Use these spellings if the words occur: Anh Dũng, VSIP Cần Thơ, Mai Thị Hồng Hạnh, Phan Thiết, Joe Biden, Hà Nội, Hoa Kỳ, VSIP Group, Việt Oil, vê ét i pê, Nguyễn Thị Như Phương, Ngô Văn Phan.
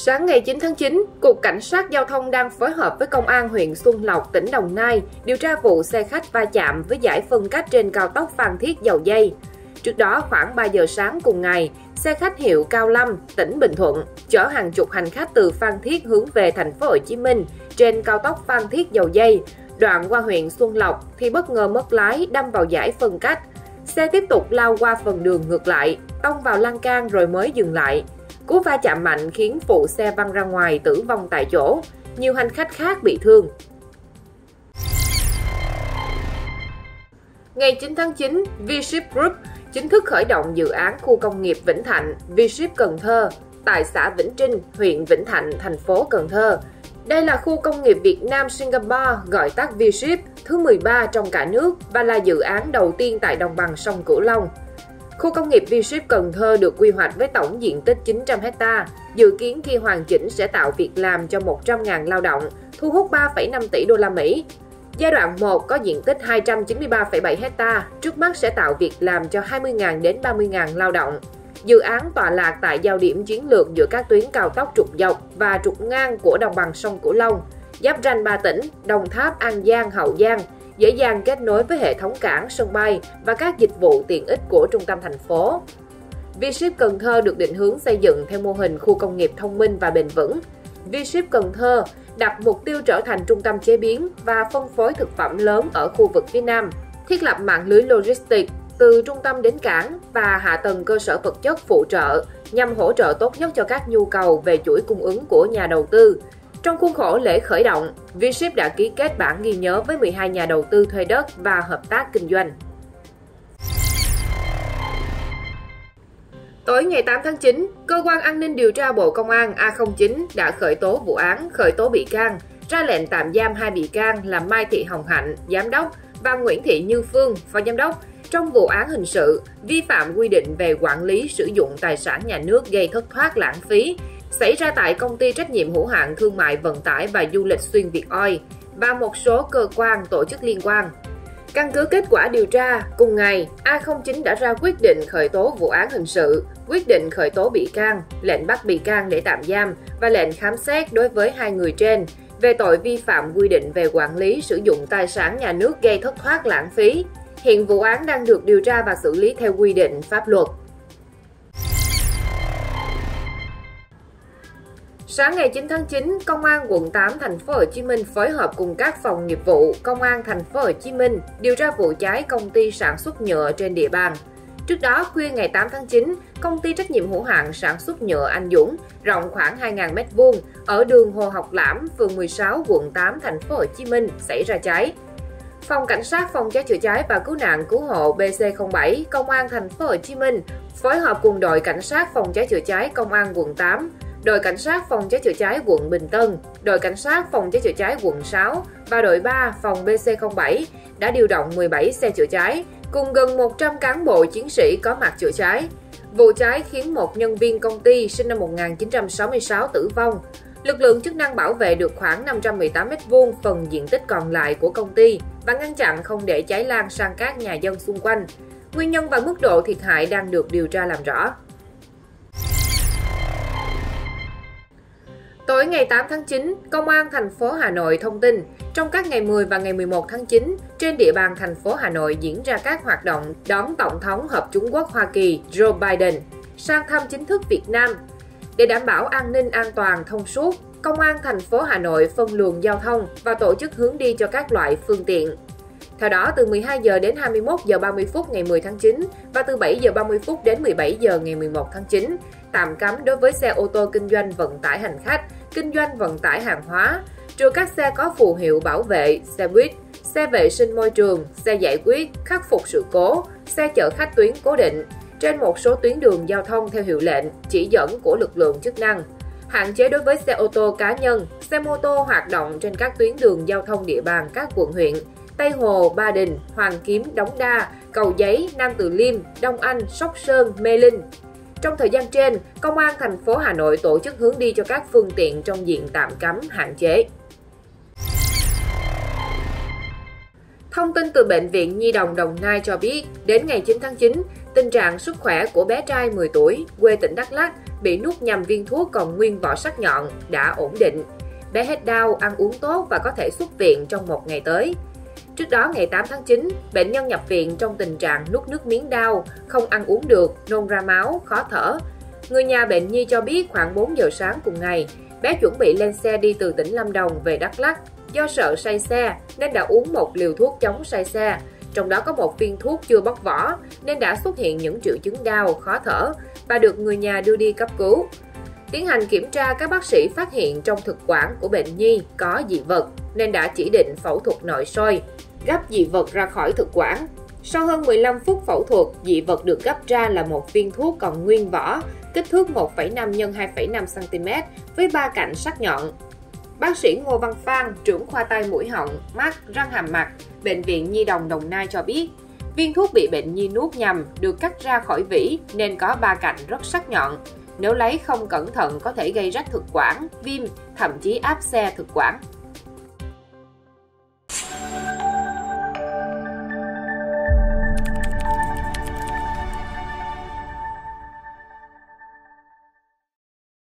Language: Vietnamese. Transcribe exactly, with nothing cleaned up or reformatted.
Sáng ngày chín tháng chín, Cục Cảnh sát Giao thông đang phối hợp với Công an huyện Xuân Lộc, tỉnh Đồng Nai điều tra vụ xe khách va chạm với giải phân cách trên cao tốc Phan Thiết - Dầu Giây. Trước đó, khoảng ba giờ sáng cùng ngày, xe khách hiệu Cao Lâm, tỉnh Bình Thuận chở hàng chục hành khách từ Phan Thiết hướng về thành phố Hồ Chí Minh trên cao tốc Phan Thiết - Dầu Giây, đoạn qua huyện Xuân Lộc thì bất ngờ mất lái đâm vào giải phân cách. Xe tiếp tục lao qua phần đường ngược lại, tông vào lan can rồi mới dừng lại. Cú va chạm mạnh khiến phụ xe văng ra ngoài tử vong tại chỗ, nhiều hành khách khác bị thương. Ngày chín tháng chín, vê ét i pê Group chính thức khởi động dự án khu công nghiệp Vĩnh Thạnh vê ét i pê Cần Thơ tại xã Vĩnh Trinh, huyện Vĩnh Thạnh, thành phố Cần Thơ. Đây là khu công nghiệp Việt Nam-Singapore, gọi tắt vê ét i pê, thứ mười ba trong cả nước và là dự án đầu tiên tại đồng bằng sông Cửu Long. Khu công nghiệp vê ét i pê Cần Thơ được quy hoạch với tổng diện tích chín trăm héc ta, dự kiến khi hoàn chỉnh sẽ tạo việc làm cho một trăm nghìn lao động, thu hút ba phẩy năm tỷ đô la Mỹ. Giai đoạn một có diện tích hai trăm chín mươi ba phẩy bảy héc ta, trước mắt sẽ tạo việc làm cho hai mươi nghìn đến ba mươi nghìn lao động. Dự án tọa lạc tại giao điểm chiến lược giữa các tuyến cao tốc trục dọc và trục ngang của đồng bằng sông Cửu Long, giáp ranh ba tỉnh Đồng Tháp, An Giang, Hậu Giang, dễ dàng kết nối với hệ thống cảng, sân bay và các dịch vụ tiện ích của trung tâm thành phố. vê ét i pê Cần Thơ được định hướng xây dựng theo mô hình khu công nghiệp thông minh và bền vững. vê ét i pê Cần Thơ đặt mục tiêu trở thành trung tâm chế biến và phân phối thực phẩm lớn ở khu vực phía Nam, thiết lập mạng lưới logistics từ trung tâm đến cảng và hạ tầng cơ sở vật chất phụ trợ nhằm hỗ trợ tốt nhất cho các nhu cầu về chuỗi cung ứng của nhà đầu tư. Trong khuôn khổ lễ khởi động, vê ét i pê đã ký kết bản ghi nhớ với mười hai nhà đầu tư thuê đất và hợp tác kinh doanh. Tối ngày tám tháng chín, Cơ quan An ninh Điều tra Bộ Công an A không chín đã khởi tố vụ án, khởi tố bị can, ra lệnh tạm giam hai bị can là Mai Thị Hồng Hạnh, Giám đốc, và Nguyễn Thị Như Phương, Phó Giám đốc, trong vụ án hình sự vi phạm quy định về quản lý sử dụng tài sản nhà nước gây thất thoát lãng phí, xảy ra tại Công ty Trách nhiệm hữu hạn Thương mại Vận tải và Du lịch Xuyên Việt Oil và một số cơ quan tổ chức liên quan. Căn cứ kết quả điều tra, cùng ngày, A không chín đã ra quyết định khởi tố vụ án hình sự, quyết định khởi tố bị can, lệnh bắt bị can để tạm giam và lệnh khám xét đối với hai người trên về tội vi phạm quy định về quản lý sử dụng tài sản nhà nước gây thất thoát lãng phí. Hiện vụ án đang được điều tra và xử lý theo quy định pháp luật. Sáng ngày chín tháng chín, Công an quận tám thành phố Hồ Chí Minh phối hợp cùng các phòng nghiệp vụ Công an thành phố Hồ Chí Minh điều tra vụ cháy công ty sản xuất nhựa trên địa bàn. Trước đó, khuya ngày tám tháng chín, Công ty Trách nhiệm hữu hạn sản xuất nhựa Anh Dũng rộng khoảng hai nghìn mét vuông ở đường Hồ Học Lãm, phường mười sáu, quận tám, thành phố Hồ Chí Minh xảy ra cháy. Phòng Cảnh sát phòng cháy chữa cháy và cứu nạn cứu hộ B C không bảy Công an thành phố Hồ Chí Minh phối hợp cùng đội Cảnh sát phòng cháy chữa cháy Công an quận tám, đội Cảnh sát phòng cháy chữa cháy quận Bình Tân, đội Cảnh sát phòng cháy chữa cháy quận sáu và đội ba phòng B C không bảy đã điều động mười bảy xe chữa cháy cùng gần một trăm cán bộ chiến sĩ có mặt chữa cháy. Vụ cháy khiến một nhân viên công ty sinh năm một nghìn chín trăm sáu mươi sáu tử vong. Lực lượng chức năng bảo vệ được khoảng năm trăm mười tám mét vuông phần diện tích còn lại của công ty và ngăn chặn không để cháy lan sang các nhà dân xung quanh. Nguyên nhân và mức độ thiệt hại đang được điều tra làm rõ. Tối ngày tám tháng chín, Công an thành phố Hà Nội thông tin, trong các ngày mười và ngày mười một tháng chín, trên địa bàn thành phố Hà Nội diễn ra các hoạt động đón Tổng thống Hợp Chúng Quốc Hoa Kỳ Joe Biden sang thăm chính thức Việt Nam. Để đảm bảo an ninh an toàn thông suốt, Công an thành phố Hà Nội phân luồng giao thông và tổ chức hướng đi cho các loại phương tiện. Theo đó, từ mười hai giờ đến hai mươi mốt giờ ba mươi phút ngày mười tháng chín và từ bảy giờ ba mươi phút đến mười bảy giờ ngày mười một tháng chín, tạm cấm đối với xe ô tô kinh doanh vận tải hành khách, kinh doanh vận tải hàng hóa, trừ các xe có phù hiệu bảo vệ, xe buýt, xe vệ sinh môi trường, xe giải quyết, khắc phục sự cố, xe chở khách tuyến cố định, trên một số tuyến đường giao thông theo hiệu lệnh, chỉ dẫn của lực lượng chức năng. Hạn chế đối với xe ô tô cá nhân, xe mô tô hoạt động trên các tuyến đường giao thông địa bàn các quận huyện Tây Hồ, Ba Đình, Hoàng Kiếm, Đống Đa, Cầu Giấy, Nam Từ Liêm, Đông Anh, Sóc Sơn, Mê Linh. Trong thời gian trên, Công an thành phố Hà Nội tổ chức hướng đi cho các phương tiện trong diện tạm cấm, hạn chế. Thông tin từ Bệnh viện Nhi đồng Đồng Nai cho biết, đến ngày chín tháng chín, Tình trạng sức khỏe của bé trai mười tuổi, quê tỉnh Đắk Lắk, bị nuốt nhầm viên thuốc còn nguyên vỏ sắc nhọn, đã ổn định. Bé hết đau, ăn uống tốt và có thể xuất viện trong một ngày tới. Trước đó, ngày tám tháng chín, bệnh nhân nhập viện trong tình trạng nuốt nước miếng đau, không ăn uống được, nôn ra máu, khó thở. Người nhà bệnh nhi cho biết khoảng bốn giờ sáng cùng ngày, bé chuẩn bị lên xe đi từ tỉnh Lâm Đồng về Đắk Lắk. Do sợ say xe nên đã uống một liều thuốc chống say xe, trong đó có một viên thuốc chưa bóc vỏ nên đã xuất hiện những triệu chứng đau, khó thở và được người nhà đưa đi cấp cứu. Tiến hành kiểm tra, các bác sĩ phát hiện trong thực quản của bệnh nhi có dị vật nên đã chỉ định phẫu thuật nội soi, gấp dị vật ra khỏi thực quản. Sau hơn mười lăm phút phẫu thuật, dị vật được gấp ra là một viên thuốc còn nguyên vỏ, kích thước một phẩy năm nhân hai phẩy năm xăng-ti-mét với ba cạnh sắc nhọn. Bác sĩ Ngô Văn Phan, trưởng khoa tai mũi họng, mắt, răng hàm mặt, Bệnh viện Nhi đồng Đồng Nai cho biết, viên thuốc bị bệnh nhi nuốt nhầm được cắt ra khỏi vỉ nên có ba cạnh rất sắc nhọn. Nếu lấy không cẩn thận có thể gây rách thực quản, viêm, thậm chí áp xe thực quản.